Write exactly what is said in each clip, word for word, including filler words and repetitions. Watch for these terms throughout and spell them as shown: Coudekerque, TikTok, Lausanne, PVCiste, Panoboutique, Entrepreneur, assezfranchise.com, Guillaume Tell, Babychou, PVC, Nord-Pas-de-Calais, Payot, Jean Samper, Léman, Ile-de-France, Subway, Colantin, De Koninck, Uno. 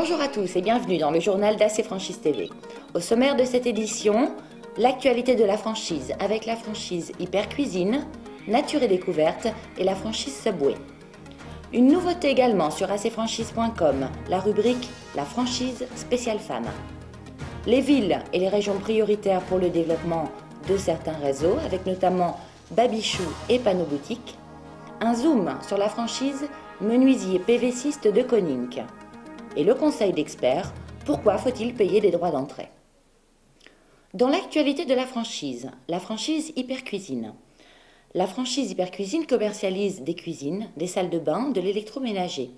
Bonjour à tous et bienvenue dans le journal d'Assez Franchise T V. Au sommaire de cette édition, l'actualité de la franchise avec la franchise Hyper Cuisine, Nature et Découverte et la franchise Subway. Une nouveauté également sur assez franchise point com, la rubrique La franchise spéciale femmes. Les villes et les régions prioritaires pour le développement de certains réseaux avec notamment Babychou et Panoboutique. Un zoom sur la franchise menuisier PVCiste de Koninck. Et le conseil d'experts, pourquoi faut-il payer des droits d'entrée? Dans l'actualité de la franchise, la franchise Hyper Cuisine. La franchise Hyper Cuisine commercialise des cuisines, des salles de bain, de l'électroménager.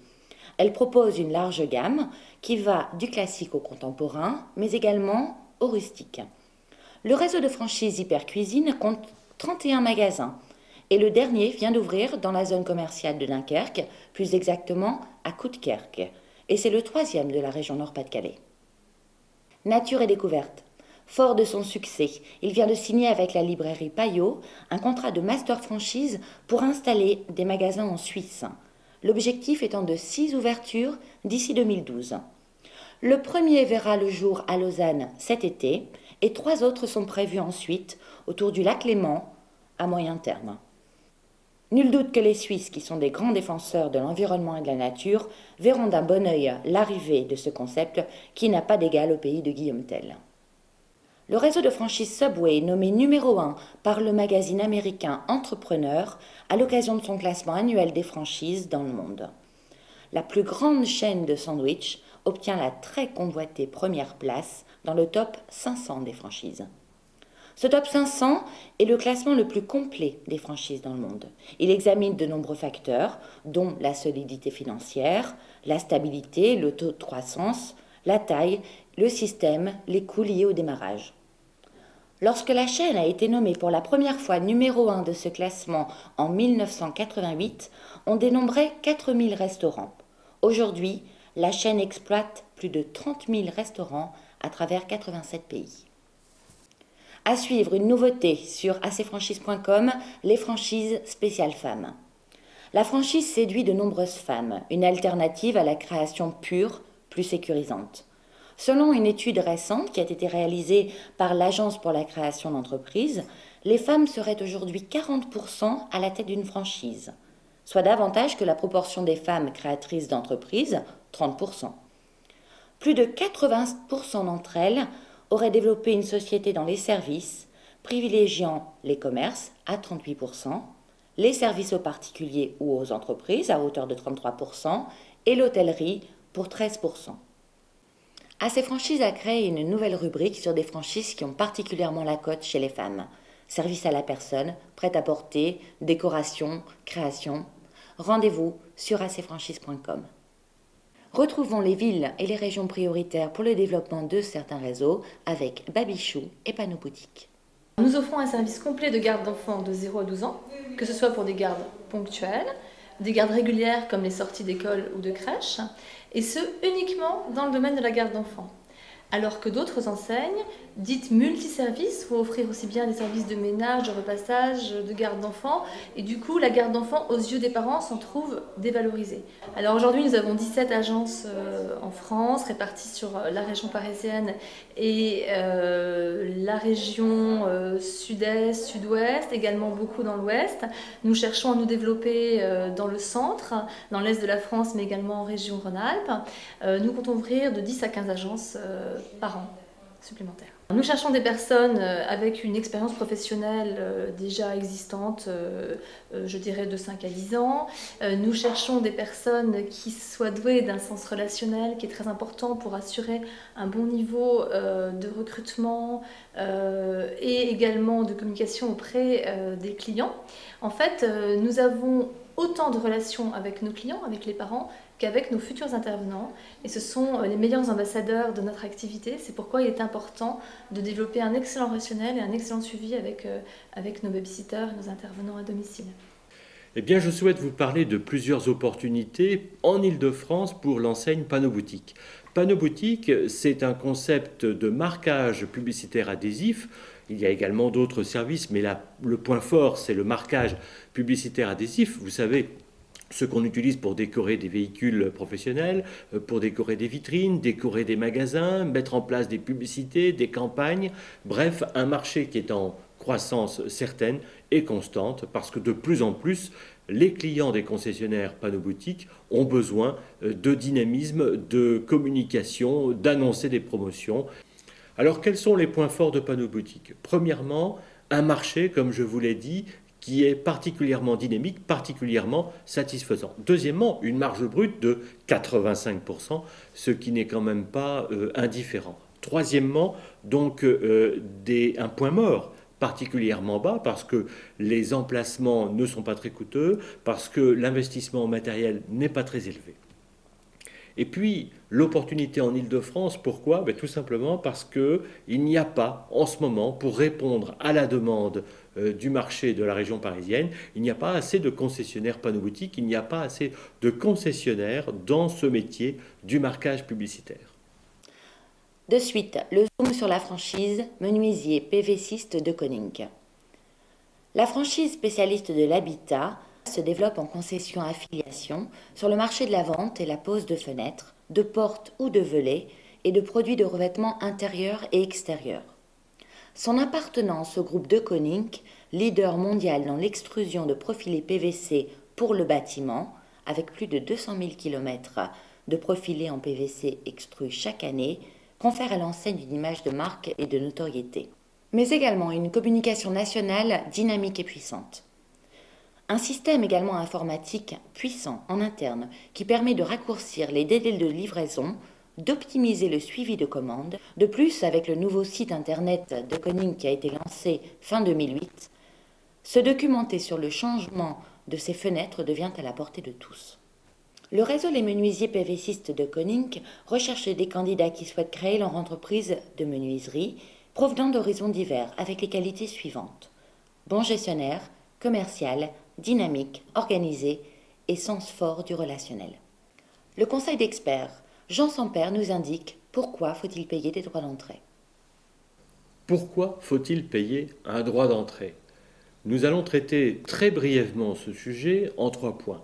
Elle propose une large gamme qui va du classique au contemporain, mais également au rustique. Le réseau de franchise Hyper Cuisine compte trente et un magasins et le dernier vient d'ouvrir dans la zone commerciale de Dunkerque, plus exactement à Coudekerque. Et c'est le troisième de la région Nord-Pas-de-Calais. Nature et Découverte. Fort de son succès, il vient de signer avec la librairie Payot un contrat de master franchise pour installer des magasins en Suisse. L'objectif étant de six ouvertures d'ici deux mille douze. Le premier verra le jour à Lausanne cet été et trois autres sont prévus ensuite autour du lac Léman à moyen terme. Nul doute que les Suisses, qui sont des grands défenseurs de l'environnement et de la nature, verront d'un bon œil l'arrivée de ce concept qui n'a pas d'égal au pays de Guillaume Tell. Le réseau de franchise Subway, nommé numéro un par le magazine américain Entrepreneur, à l'occasion de son classement annuel des franchises dans le monde. La plus grande chaîne de sandwich obtient la très convoitée première place dans le top cinq cents des franchises. Ce top cinq cents est le classement le plus complet des franchises dans le monde. Il examine de nombreux facteurs, dont la solidité financière, la stabilité, le taux de croissance, la taille, le système, les coûts liés au démarrage. Lorsque la chaîne a été nommée pour la première fois numéro un de ce classement en mille neuf cent quatre-vingt-huit, on dénombrait quatre mille restaurants. Aujourd'hui, la chaîne exploite plus de trente mille restaurants à travers quatre-vingt-sept pays. À suivre une nouveauté sur assez franchise point com, les franchises spéciales femmes. La franchise séduit de nombreuses femmes, une alternative à la création pure, plus sécurisante. Selon une étude récente qui a été réalisée par l'Agence pour la création d'entreprises, les femmes seraient aujourd'hui quarante pour cent à la tête d'une franchise, soit davantage que la proportion des femmes créatrices d'entreprises, trente pour cent. Plus de quatre-vingts pour cent d'entre elles aurait développé une société dans les services, privilégiant les commerces à trente-huit pour cent, les services aux particuliers ou aux entreprises à hauteur de trente-trois pour cent et l'hôtellerie pour treize pour cent. Assez Franchise a créé une nouvelle rubrique sur des franchises qui ont particulièrement la cote chez les femmes. Service à la personne, prêt-à-porter, décoration, création. Rendez-vous sur assez franchise point com. Retrouvons les villes et les régions prioritaires pour le développement de certains réseaux avec Babychou et Panoboutique. Nous offrons un service complet de garde d'enfants de zéro à douze ans, que ce soit pour des gardes ponctuelles, des gardes régulières comme les sorties d'école ou de crèche, et ce uniquement dans le domaine de la garde d'enfants. Alors que d'autres enseignes, dites multiservices, vont offrir aussi bien des services de ménage, de repassage, de garde d'enfants. Et du coup, la garde d'enfants, aux yeux des parents, s'en trouve dévalorisée. Alors aujourd'hui, nous avons dix-sept agences euh, en France, réparties sur la région parisienne et euh, la région euh, sud-est, sud-ouest, également beaucoup dans l'ouest. Nous cherchons à nous développer euh, dans le centre, dans l'est de la France, mais également en région Rhône-Alpes. Euh, nous comptons ouvrir de dix à quinze agences euh, par an supplémentaires. Nous cherchons des personnes avec une expérience professionnelle déjà existante, je dirais de cinq à dix ans. Nous cherchons des personnes qui soient douées d'un sens relationnel qui est très important pour assurer un bon niveau de recrutement et également de communication auprès des clients. En fait, nous avons autant de relations avec nos clients, avec les parents, qu'avec nos futurs intervenants. Et ce sont les meilleurs ambassadeurs de notre activité. C'est pourquoi il est important de développer un excellent relationnel et un excellent suivi avec, euh, avec nos babysitters et nos intervenants à domicile. Eh bien, je souhaite vous parler de plusieurs opportunités en Ile-de-France pour l'enseigne Panoboutique. Panoboutique, c'est un concept de marquage publicitaire adhésif. Il y a également d'autres services, mais la, le point fort, c'est le marquage publicitaire adhésif. Vous savez, ce qu'on utilise pour décorer des véhicules professionnels, pour décorer des vitrines, décorer des magasins, mettre en place des publicités, des campagnes. Bref, un marché qui est en croissance certaine et constante parce que de plus en plus, les clients des concessionnaires Panoboutique ont besoin de dynamisme, de communication, d'annoncer des promotions. Alors quels sont les points forts de Panoboutique? Premièrement, un marché, comme je vous l'ai dit, qui est particulièrement dynamique, particulièrement satisfaisant. Deuxièmement, une marge brute de quatre-vingt-cinq pour cent, ce qui n'est quand même pas euh, indifférent. Troisièmement, donc euh, des, un point mort particulièrement bas parce que les emplacements ne sont pas très coûteux, parce que l'investissement en matériel n'est pas très élevé. Et puis, l'opportunité en Ile-de-France, pourquoi? Ben, tout simplement parce qu'il n'y a pas, en ce moment, pour répondre à la demande euh, du marché de la région parisienne, il n'y a pas assez de concessionnaires Panoboutique, il n'y a pas assez de concessionnaires dans ce métier du marquage publicitaire. De suite, le zoom sur la franchise menuisier PVCiste de Koninck. La franchise spécialiste de l'habitat se développe en concession affiliation sur le marché de la vente et la pose de fenêtres, de portes ou de volets et de produits de revêtement intérieur et extérieur. Son appartenance au groupe De Koninck, leader mondial dans l'extrusion de profilés P V C pour le bâtiment, avec plus de deux cent mille kilomètres de profilés en P V C extrus chaque année, confère à l'enseigne une image de marque et de notoriété, mais également une communication nationale dynamique et puissante. Un système également informatique puissant en interne qui permet de raccourcir les délais de livraison, d'optimiser le suivi de commandes. De plus, avec le nouveau site internet de Koninck qui a été lancé fin deux mille huit, se documenter sur le changement de ces fenêtres devient à la portée de tous. Le réseau Les Menuisiers PVCistes de Koninck recherche des candidats qui souhaitent créer leur entreprise de menuiserie provenant d'horizons divers avec les qualités suivantes: bon gestionnaire, commercial, dynamique, organisée et sens fort du relationnel. Le conseil d'experts, Jean Samper, nous indique pourquoi faut-il payer des droits d'entrée. Pourquoi faut-il payer un droit d'entrée? Nous allons traiter très brièvement ce sujet en trois points.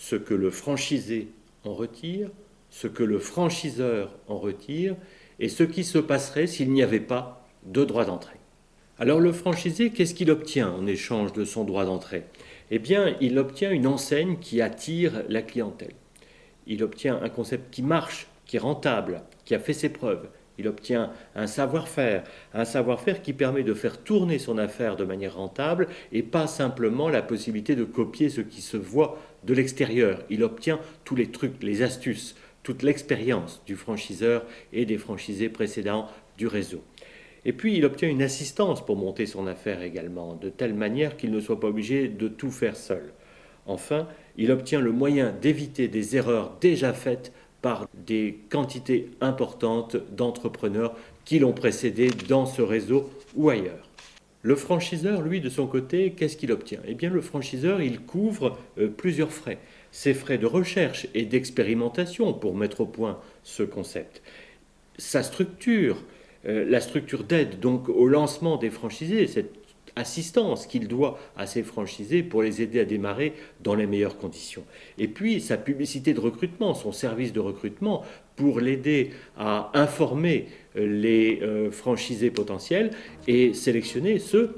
Ce que le franchisé en retire, ce que le franchiseur en retire et ce qui se passerait s'il n'y avait pas de droit d'entrée. Alors le franchisé, qu'est-ce qu'il obtient en échange de son droit d'entrée? Eh bien, il obtient une enseigne qui attire la clientèle. Il obtient un concept qui marche, qui est rentable, qui a fait ses preuves. Il obtient un savoir-faire, un savoir-faire qui permet de faire tourner son affaire de manière rentable et pas simplement la possibilité de copier ce qui se voit de l'extérieur. Il obtient tous les trucs, les astuces, toute l'expérience du franchiseur et des franchisés précédents du réseau. Et puis, il obtient une assistance pour monter son affaire également, de telle manière qu'il ne soit pas obligé de tout faire seul. Enfin, il obtient le moyen d'éviter des erreurs déjà faites par des quantités importantes d'entrepreneurs qui l'ont précédé dans ce réseau ou ailleurs. Le franchiseur, lui, de son côté, qu'est-ce qu'il obtient? Eh bien, le franchiseur, il couvre euh, plusieurs frais. Ses frais de recherche et d'expérimentation pour mettre au point ce concept. Sa structure, la structure d'aide donc au lancement des franchisés, cette assistance qu'il doit à ses franchisés pour les aider à démarrer dans les meilleures conditions. Et puis sa publicité de recrutement, son service de recrutement pour l'aider à informer les franchisés potentiels et sélectionner ceux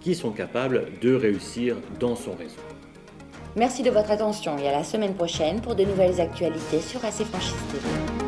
qui sont capables de réussir dans son réseau. Merci de votre attention et à la semaine prochaine pour de nouvelles actualités sur Assez Franchise T V.